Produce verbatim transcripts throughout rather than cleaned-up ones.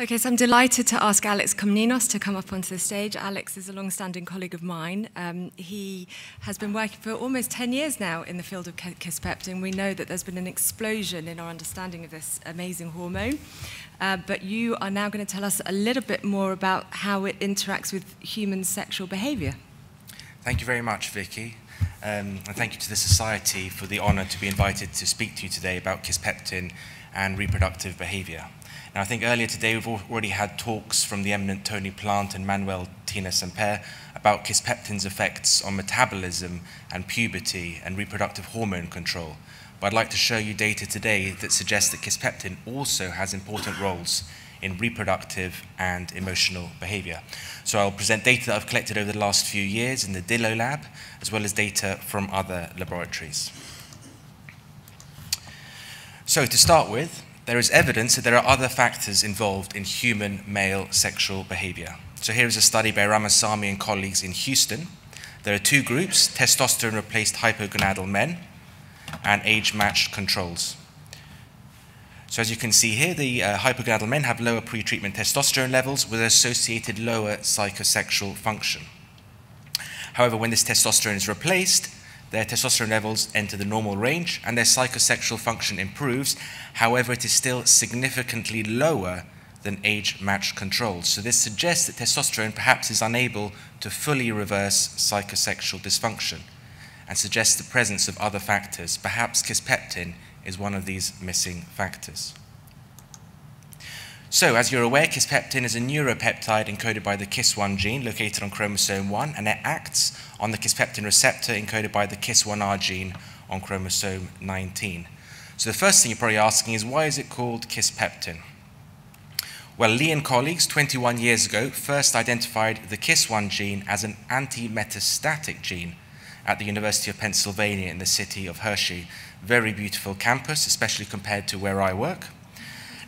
Okay, so I'm delighted to ask Alex Comninos to come up onto the stage. Alex is a long-standing colleague of mine. Um, he has been working for almost ten years now in the field of kisspeptin. We know that there's been an explosion in our understanding of this amazing hormone, uh, but you are now going to tell us a little bit more about how it interacts with human sexual behavior. Thank you very much, Vicky. Um, and thank you to the Society for the honor to be invited to speak to you today about kisspeptin and reproductive behavior. Now, I think earlier today we've already had talks from the eminent Tony Plant and Manuel Tena-Sempere about kisspeptin's effects on metabolism and puberty and reproductive hormone control. But I'd like to show you data today that suggests that kisspeptin also has important roles in reproductive and emotional behavior. So I'll present data that I've collected over the last few years in the Dillo lab, as well as data from other laboratories. So to start with, there is evidence that there are other factors involved in human male sexual behavior. So here is a study by Ramasamy and colleagues in Houston. There are two groups, testosterone-replaced hypogonadal men and age-matched controls. So as you can see here, the uh, hypogonadal men have lower pretreatment testosterone levels with associated lower psychosexual function. However, when this testosterone is replaced, their testosterone levels enter the normal range and their psychosexual function improves. However, it is still significantly lower than age-matched controls. So this suggests that testosterone perhaps is unable to fully reverse psychosexual dysfunction and suggests the presence of other factors. Perhaps kisspeptin is one of these missing factors. So, as you're aware, kisspeptin is a neuropeptide encoded by the kiss one gene located on chromosome one, and it acts on the kisspeptin receptor encoded by the kiss one r gene on chromosome nineteen. So the first thing you're probably asking is, why is it called kisspeptin? Well, Lee and colleagues twenty-one years ago first identified the kiss one gene as an anti-metastatic gene at the University of Pennsylvania in the city of Hershey. Very beautiful campus, especially compared to where I work.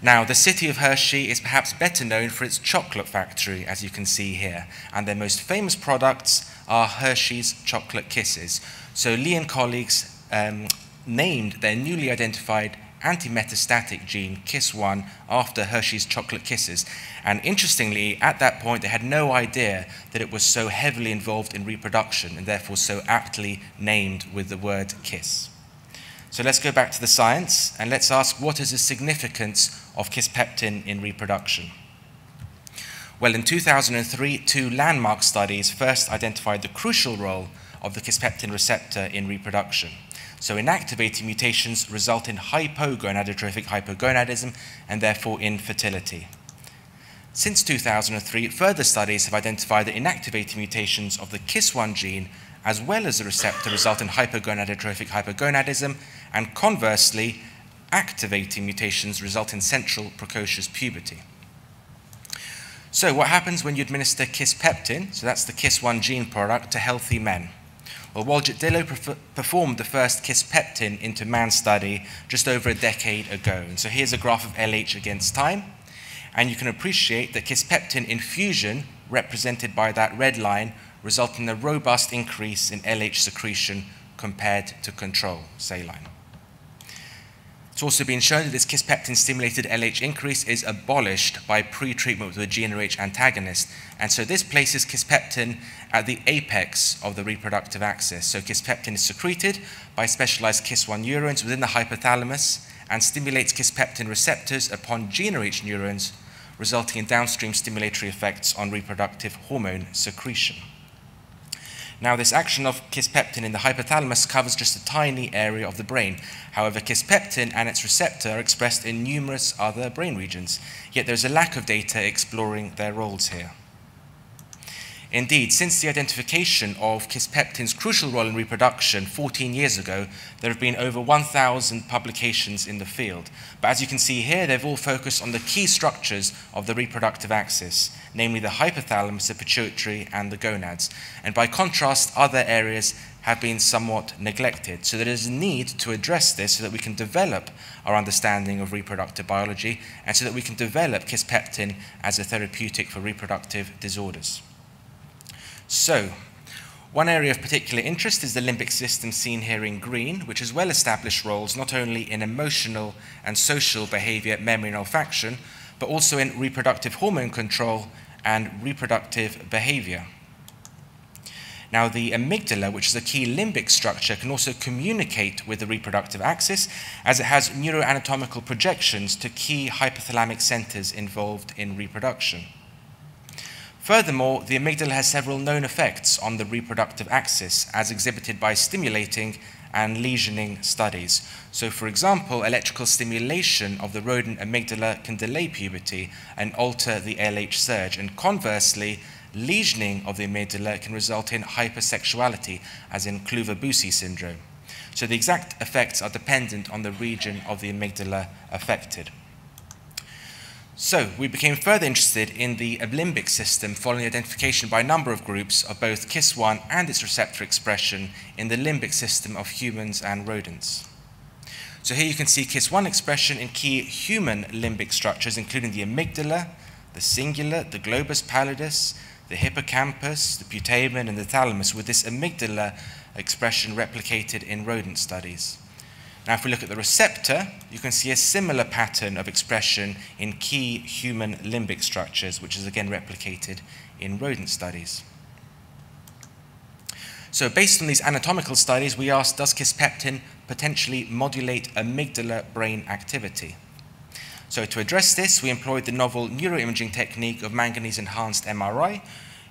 Now, the city of Hershey is perhaps better known for its chocolate factory, as you can see here, and their most famous products are Hershey's Chocolate Kisses. So Lee and colleagues um, named their newly identified anti-metastatic gene, kiss one, after Hershey's Chocolate Kisses. And interestingly, at that point, they had no idea that it was so heavily involved in reproduction, and therefore so aptly named with the word kiss. So let's go back to the science, and let's ask, what is the significance of kisspeptin in reproduction? Well, in two thousand three, two landmark studies first identified the crucial role of the kisspeptin receptor in reproduction. So inactivating mutations result in hypogonadotrophic hypogonadism, and therefore infertility. Since two thousand three, further studies have identified that inactivating mutations of the kiss one gene as well as the receptor result in hypogonadotrophic hypogonadism, and conversely, activating mutations result in central precocious puberty. So what happens when you administer kisspeptin, so that's the kiss one gene product, to healthy men? Well, Waljit Dhillon performed the first kisspeptin into man study just over a decade ago. And so here's a graph of L H against time, and you can appreciate that kisspeptin infusion, represented by that red line, resulting in a robust increase in L H secretion compared to control saline. It's also been shown that this kisspeptin-stimulated L H increase is abolished by pre-treatment with a G n R H antagonist, and so this places kisspeptin at the apex of the reproductive axis. So kisspeptin is secreted by specialized kiss one neurons within the hypothalamus and stimulates kisspeptin receptors upon G n R H neurons, resulting in downstream stimulatory effects on reproductive hormone secretion. Now, this action of kisspeptin in the hypothalamus covers just a tiny area of the brain. However, kisspeptin and its receptor are expressed in numerous other brain regions, yet there's a lack of data exploring their roles here. Indeed, since the identification of kisspeptin's crucial role in reproduction fourteen years ago, there have been over one thousand publications in the field. But as you can see here, they've all focused on the key structures of the reproductive axis, namely the hypothalamus, the pituitary, and the gonads. And by contrast, other areas have been somewhat neglected. So there is a need to address this so that we can develop our understanding of reproductive biology and so that we can develop kisspeptin as a therapeutic for reproductive disorders. So, one area of particular interest is the limbic system seen here in green, which has well-established roles not only in emotional and social behavior, memory and olfaction, but also in reproductive hormone control and reproductive behavior. Now, the amygdala, which is a key limbic structure, can also communicate with the reproductive axis, as it has neuroanatomical projections to key hypothalamic centers involved in reproduction. Furthermore, the amygdala has several known effects on the reproductive axis, as exhibited by stimulating and lesioning studies. So, for example, electrical stimulation of the rodent amygdala can delay puberty and alter the L H surge, and conversely, lesioning of the amygdala can result in hypersexuality, as in Kluver-Bucy syndrome. So the exact effects are dependent on the region of the amygdala affected. So we became further interested in the limbic system following the identification by a number of groups of both Kiss one and its receptor expression in the limbic system of humans and rodents. So here you can see Kiss one expression in key human limbic structures, including the amygdala, the cingulate, the globus pallidus, the hippocampus, the putamen, and the thalamus, with this amygdala expression replicated in rodent studies. Now, if we look at the receptor, you can see a similar pattern of expression in key human limbic structures, which is again replicated in rodent studies. So based on these anatomical studies, we asked, does kisspeptin potentially modulate amygdala brain activity? So to address this, we employed the novel neuroimaging technique of manganese-enhanced M R I,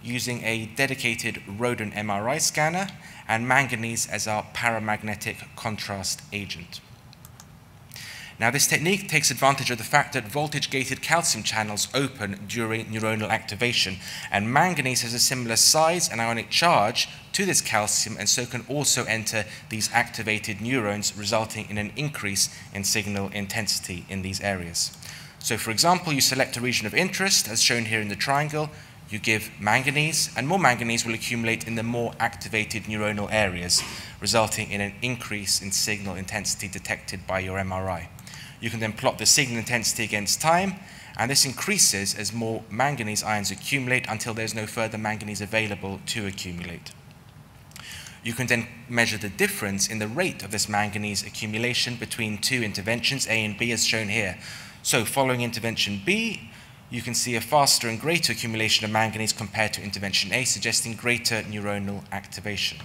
using a dedicated rodent M R I scanner and manganese as our paramagnetic contrast agent. Now, this technique takes advantage of the fact that voltage-gated calcium channels open during neuronal activation, and manganese has a similar size and ionic charge to this calcium, and so can also enter these activated neurons, resulting in an increase in signal intensity in these areas. So, for example, you select a region of interest, as shown here in the triangle, you give manganese, and more manganese will accumulate in the more activated neuronal areas, resulting in an increase in signal intensity detected by your M R I. You can then plot the signal intensity against time, and this increases as more manganese ions accumulate until there's no further manganese available to accumulate. You can then measure the difference in the rate of this manganese accumulation between two interventions, A and B, as shown here. So following intervention B, you can see a faster and greater accumulation of manganese compared to intervention A, suggesting greater neuronal activation.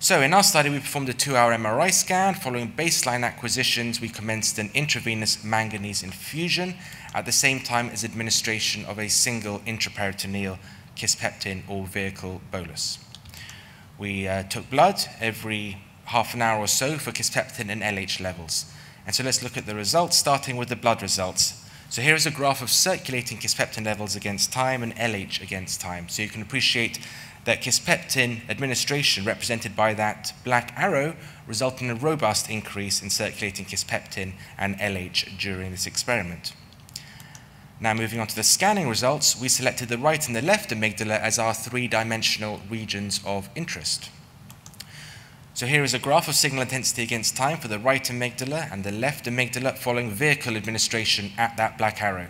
So in our study, we performed a two-hour M R I scan. Following baseline acquisitions, we commenced an intravenous manganese infusion at the same time as administration of a single intraperitoneal kisspeptin or vehicle bolus. We uh, took blood every half an hour or so for kisspeptin and L H levels. And so let's look at the results, starting with the blood results. So here is a graph of circulating kisspeptin levels against time and L H against time. So you can appreciate that kisspeptin administration, represented by that black arrow, resulted in a robust increase in circulating kisspeptin and L H during this experiment. Now, moving on to the scanning results, we selected the right and the left amygdala as our three-dimensional regions of interest. So here is a graph of signal intensity against time for the right amygdala and the left amygdala following vehicle administration at that black arrow.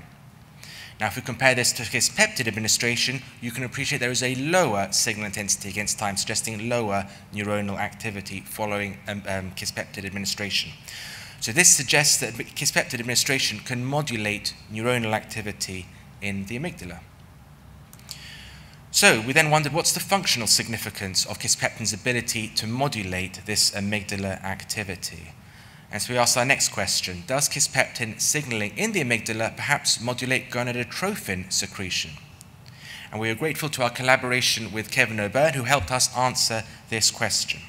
Now, if we compare this to kisspeptin administration, you can appreciate there is a lower signal intensity against time, suggesting lower neuronal activity following um, um, kisspeptin administration. So this suggests that kisspeptin administration can modulate neuronal activity in the amygdala. So we then wondered, what's the functional significance of kisspeptin's ability to modulate this amygdala activity? And so we asked our next question, does kisspeptin signaling in the amygdala perhaps modulate gonadotrophin secretion? And we are grateful to our collaboration with Kevin O'Byrne, who helped us answer this question.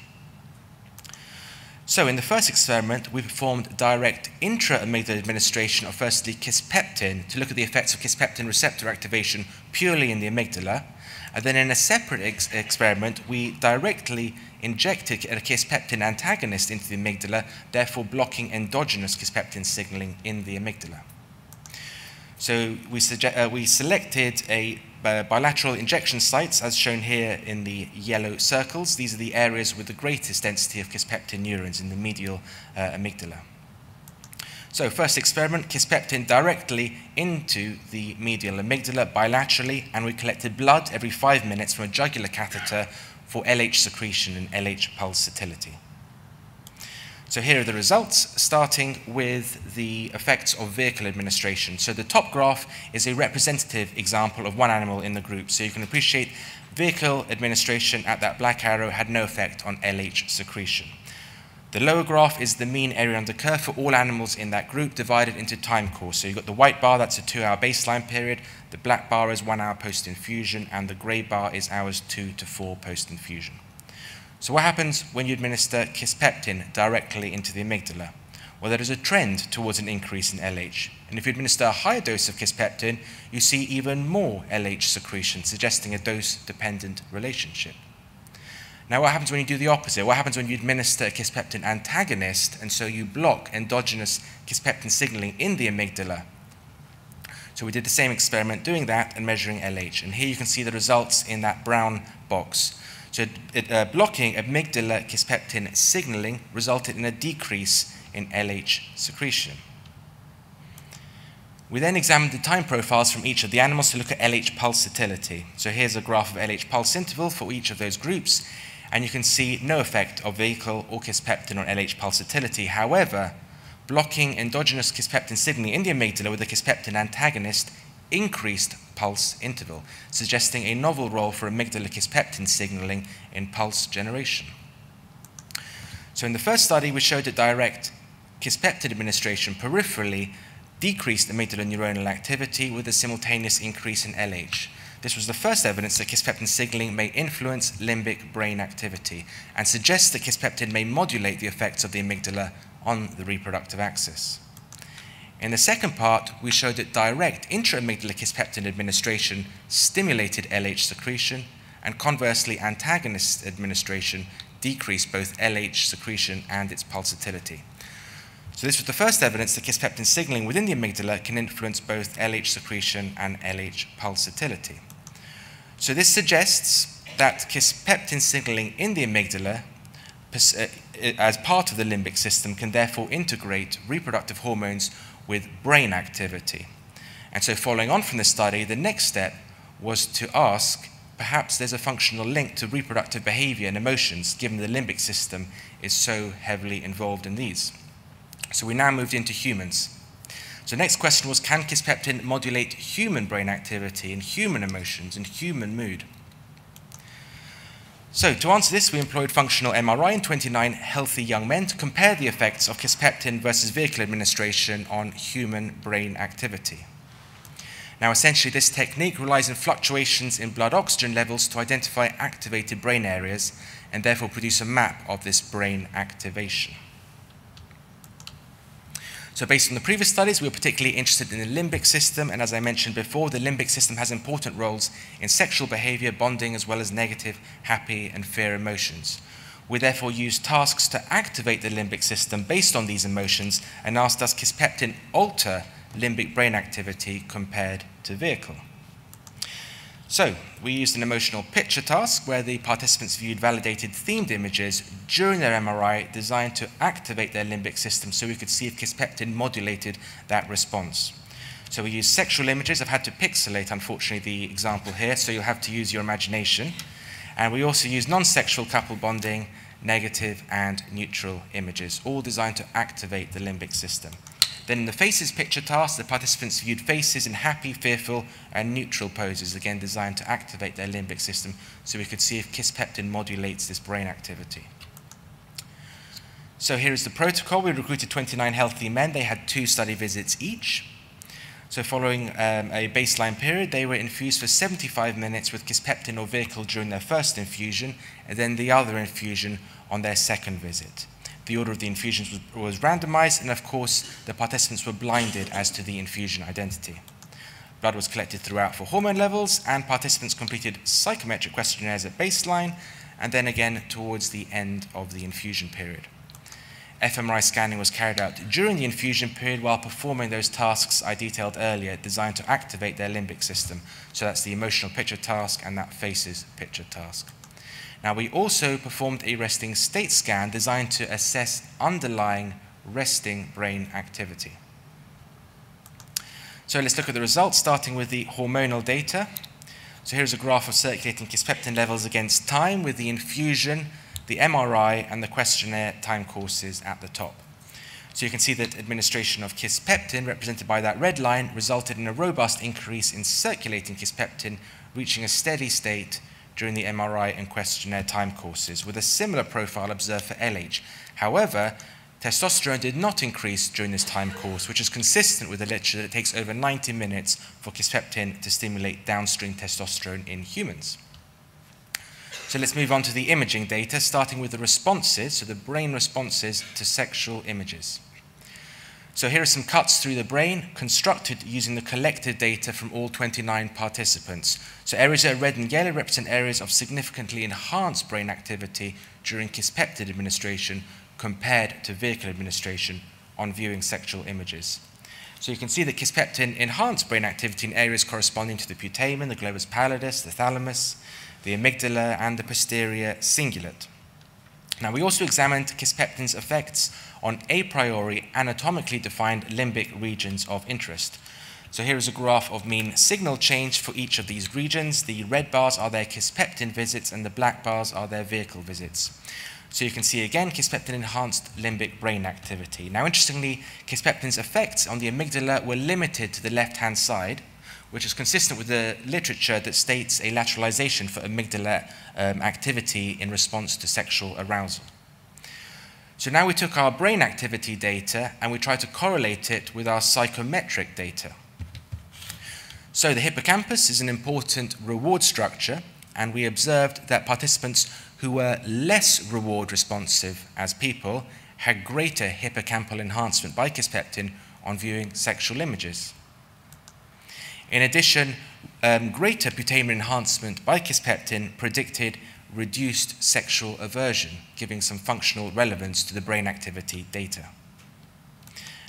So in the first experiment, we performed direct intra-amygdala administration of firstly kisspeptin to look at the effects of kisspeptin receptor activation purely in the amygdala. And then in a separate ex experiment, we directly injected a kisspeptin antagonist into the amygdala, therefore blocking endogenous kisspeptin signaling in the amygdala. So we, uh, we selected a uh, bilateral injection sites, as shown here in the yellow circles. These are the areas with the greatest density of kisspeptin neurons in the medial uh, amygdala. So first experiment, kisspeptin directly into the medial amygdala bilaterally, and we collected blood every five minutes from a jugular catheter for L H secretion and L H pulsatility. So here are the results, starting with the effects of vehicle administration. So the top graph is a representative example of one animal in the group. So you can appreciate vehicle administration at that black arrow had no effect on L H secretion. The lower graph is the mean area under curve for all animals in that group divided into time course. So you've got the white bar, that's a two-hour baseline period. The black bar is one hour post-infusion, and the grey bar is hours two to four post-infusion. So what happens when you administer kisspeptin directly into the amygdala? Well, there is a trend towards an increase in L H. And if you administer a higher dose of kisspeptin, you see even more L H secretion, suggesting a dose-dependent relationship. Now, what happens when you do the opposite? What happens when you administer a kisspeptin antagonist, and so you block endogenous kisspeptin signaling in the amygdala? So we did the same experiment doing that and measuring L H. And here you can see the results in that brown box. So it, uh, blocking amygdala kisspeptin signaling resulted in a decrease in L H secretion. We then examined the time profiles from each of the animals to look at L H pulsatility. So here's a graph of L H pulse interval for each of those groups, and you can see no effect of vehicle or kisspeptin on L H pulsatility. However, blocking endogenous kisspeptin signaling in the amygdala with a kisspeptin antagonist increased pulse interval, suggesting a novel role for amygdala kisspeptin signaling in pulse generation. So in the first study, we showed that direct kisspeptin administration peripherally decreased amygdala neuronal activity with a simultaneous increase in L H. This was the first evidence that kisspeptin signaling may influence limbic brain activity and suggests that kisspeptin may modulate the effects of the amygdala on the reproductive axis. In the second part, we showed that direct intra-amygdala kisspeptin administration stimulated L H secretion, and conversely, antagonist administration decreased both L H secretion and its pulsatility. So this was the first evidence that kisspeptin signaling within the amygdala can influence both L H secretion and L H pulsatility. So this suggests that kisspeptin signaling in the amygdala as part of the limbic system can therefore integrate reproductive hormones with brain activity. And so following on from this study, the next step was to ask, perhaps there's a functional link to reproductive behavior and emotions, given the limbic system is so heavily involved in these. So we now moved into humans. So the next question was, can kisspeptin modulate human brain activity and human emotions and human mood? So to answer this, we employed functional M R I in twenty-nine healthy young men to compare the effects of kisspeptin versus vehicle administration on human brain activity. Now, essentially, this technique relies on fluctuations in blood oxygen levels to identify activated brain areas and therefore produce a map of this brain activation. So based on the previous studies, we were particularly interested in the limbic system, and as I mentioned before, the limbic system has important roles in sexual behavior, bonding, as well as negative, happy, and fear emotions. We therefore used tasks to activate the limbic system based on these emotions and asked, does kisspeptin alter limbic brain activity compared to vehicle? So we used an emotional picture task where the participants viewed validated themed images during their M R I designed to activate their limbic system so we could see if kisspeptin modulated that response. So we used sexual images. I've had to pixelate, unfortunately, the example here, so you'll have to use your imagination. And we also used non-sexual couple bonding, negative and neutral images, all designed to activate the limbic system. Then in the faces picture task, the participants viewed faces in happy, fearful, and neutral poses, again designed to activate their limbic system so we could see if kisspeptin modulates this brain activity. So here is the protocol. We recruited twenty-nine healthy men. They had two study visits each. So following um, a baseline period, they were infused for seventy-five minutes with kisspeptin or vehicle during their first infusion, and then the other infusion on their second visit. The order of the infusions was, was randomized, and of course, the participants were blinded as to the infusion identity. Blood was collected throughout for hormone levels, and participants completed psychometric questionnaires at baseline, and then again towards the end of the infusion period. fMRI scanning was carried out during the infusion period while performing those tasks I detailed earlier, designed to activate their limbic system. So that's the emotional picture task and that faces picture task. Now, we also performed a resting state scan designed to assess underlying resting brain activity. So let's look at the results, starting with the hormonal data. So here's a graph of circulating kisspeptin levels against time with the infusion, the M R I, and the questionnaire time courses at the top. So you can see that administration of kisspeptin, represented by that red line, resulted in a robust increase in circulating kisspeptin, reaching a steady state during the M R I and questionnaire time courses, with a similar profile observed for L H. However, testosterone did not increase during this time course, which is consistent with the literature that it takes over ninety minutes for kisspeptin to stimulate downstream testosterone in humans. So let's move on to the imaging data, starting with the responses, so the brain responses to sexual images. So here are some cuts through the brain, constructed using the collected data from all twenty-nine participants. So areas that are red and yellow represent areas of significantly enhanced brain activity during kisspeptin administration compared to vehicle administration on viewing sexual images. So you can see that kisspeptin enhanced brain activity in areas corresponding to the putamen, the globus pallidus, the thalamus, the amygdala, and the posterior cingulate. Now, we also examined kisspeptin's effects on a priori anatomically defined limbic regions of interest. So here is a graph of mean signal change for each of these regions. The red bars are their kisspeptin visits, and the black bars are their vehicle visits. So you can see again kisspeptin enhanced limbic brain activity. Now, interestingly, kisspeptin's effects on the amygdala were limited to the left-hand side, which is consistent with the literature that states a lateralization for amygdala um, activity in response to sexual arousal. So now we took our brain activity data and we tried to correlate it with our psychometric data. So the hippocampus is an important reward structure, and we observed that participants who were less reward responsive as people had greater hippocampal enhancement by kisspeptin on viewing sexual images. In addition, um, greater putamen enhancement by kisspeptin predicted reduced sexual aversion, giving some functional relevance to the brain activity data.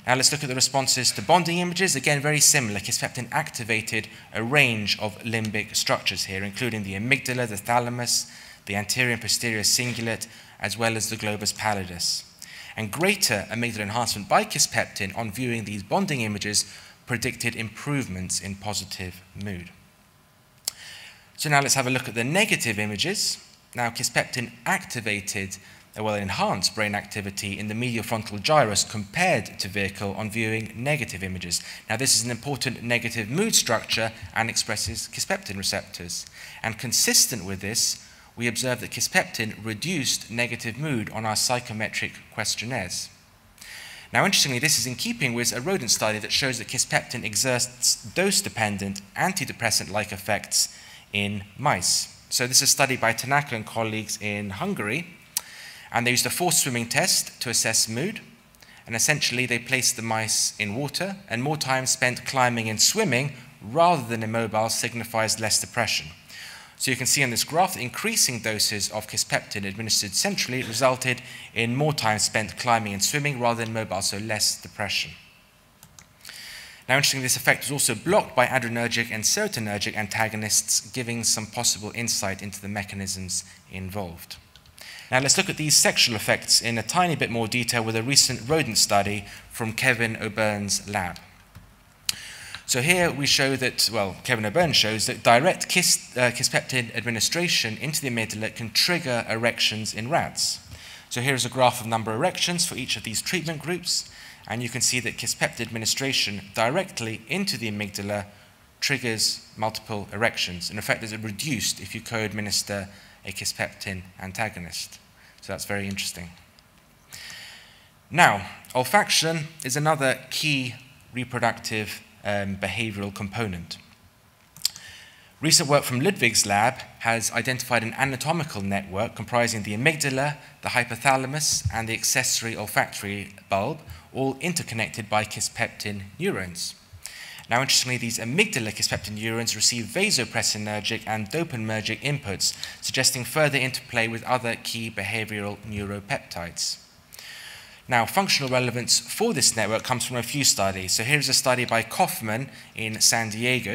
Now let's look at the responses to bonding images. Again, very similar. Kisspeptin activated a range of limbic structures here, including the amygdala, the thalamus, the anterior and posterior cingulate, as well as the globus pallidus. And greater amygdala enhancement by kisspeptin on viewing these bonding images predicted improvements in positive mood. So now let's have a look at the negative images. Now kisspeptin activated, well, enhanced brain activity in the medial frontal gyrus compared to vehicle on viewing negative images. Now this is an important negative mood structure and expresses kisspeptin receptors. And consistent with this, we observed that kisspeptin reduced negative mood on our psychometric questionnaires. Now, interestingly, this is in keeping with a rodent study that shows that kisspeptin exerts dose-dependent antidepressant-like effects in mice. So this is a study by Tanaka and colleagues in Hungary, and they used a forced swimming test to assess mood, and essentially they placed the mice in water, and more time spent climbing and swimming rather than immobile signifies less depression. So you can see on this graph, increasing doses of kisspeptin administered centrally resulted in more time spent climbing and swimming rather than mobile, so less depression. Now, interestingly, this effect was also blocked by adrenergic and serotonergic antagonists, giving some possible insight into the mechanisms involved. Now, let's look at these sexual effects in a tiny bit more detail with a recent rodent study from Kevin O'Byrne's lab. So here we show that, well, Kevin O'Byrne shows that direct kiss, uh, kisspeptin administration into the amygdala can trigger erections in rats. So here is a graph of number of erections for each of these treatment groups, and you can see that kisspeptin administration directly into the amygdala triggers multiple erections. In effect, it's reduced if you co-administer a kisspeptin antagonist. So that's very interesting. Now, olfaction is another key reproductive Um, behavioral component. Recent work from Ludwig's lab has identified an anatomical network comprising the amygdala, the hypothalamus, and the accessory olfactory bulb, all interconnected by kisspeptin neurons. Now, interestingly, these amygdala kisspeptin neurons receive vasopressinergic and dopaminergic inputs, suggesting further interplay with other key behavioral neuropeptides. Now, functional relevance for this network comes from a few studies. So here's a study by Kaufman in San Diego.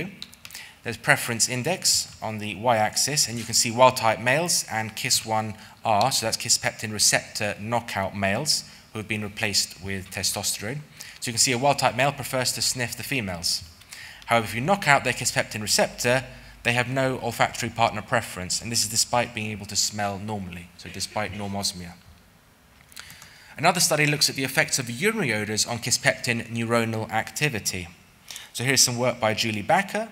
There's preference index on the y-axis, and you can see wild-type males and Kiss one R, so that's kisspeptin receptor knockout males who have been replaced with testosterone. So you can see a wild-type male prefers to sniff the females. However, if you knock out their kisspeptin receptor, They have no olfactory partner preference, and this is despite being able to smell normally, so despite normosmia. Another study looks at the effects of urinary odors on kisspeptin neuronal activity. So here's some work by Julie Bakker,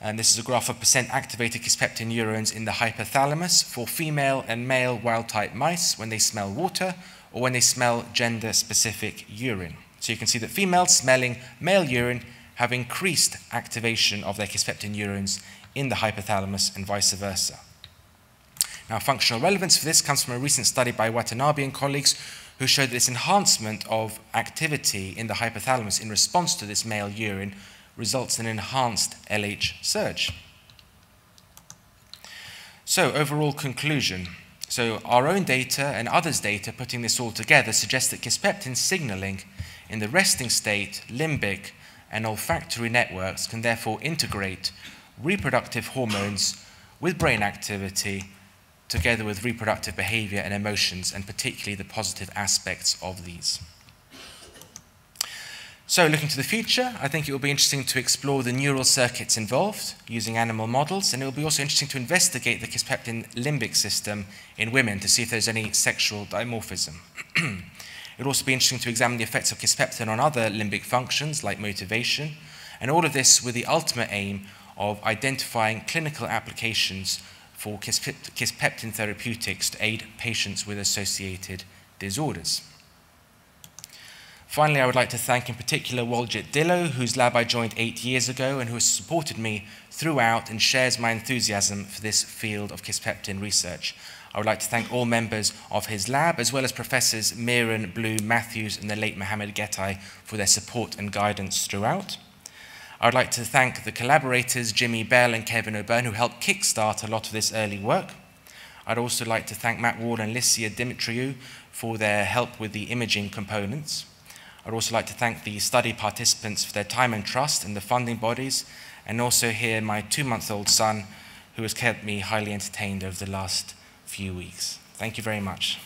and this is a graph of percent activated kisspeptin neurons in the hypothalamus for female and male wild-type mice when they smell water or when they smell gender-specific urine. So you can see that females smelling male urine have increased activation of their kisspeptin neurons in the hypothalamus and vice versa. Now, functional relevance for this comes from a recent study by Watanabe and colleagues, who showed this enhancement of activity in the hypothalamus in response to this male urine results in an enhanced L H surge. So, overall conclusion. So, our own data and others' data putting this all together suggests that kisspeptin signaling in the resting state, limbic, and olfactory networks can therefore integrate reproductive hormones with brain activity together with reproductive behavior and emotions, and particularly the positive aspects of these. So looking to the future, I think it will be interesting to explore the neural circuits involved using animal models, and it will be also interesting to investigate the kisspeptin limbic system in women to see if there's any sexual dimorphism. It would also be interesting to examine the effects of kisspeptin on other limbic functions like motivation, and all of this with the ultimate aim of identifying clinical applications for kisspeptin therapeutics to aid patients with associated disorders. Finally, I would like to thank in particular Waljit Dhillon, whose lab I joined eight years ago and who has supported me throughout and shares my enthusiasm for this field of kisspeptin research. I would like to thank all members of his lab, as well as Professors Miran, Blue, Matthews, and the late Mohammed Ghattas for their support and guidance throughout. I would like to thank the collaborators Jimmy Bell and Kevin O'Byrne, who helped kickstart a lot of this early work. I'd also like to thank Matt Ward and Lysia Dimitriou for their help with the imaging components. I'd also like to thank the study participants for their time and trust in the funding bodies, and also here my two-month-old son, who has kept me highly entertained over the last few weeks. Thank you very much.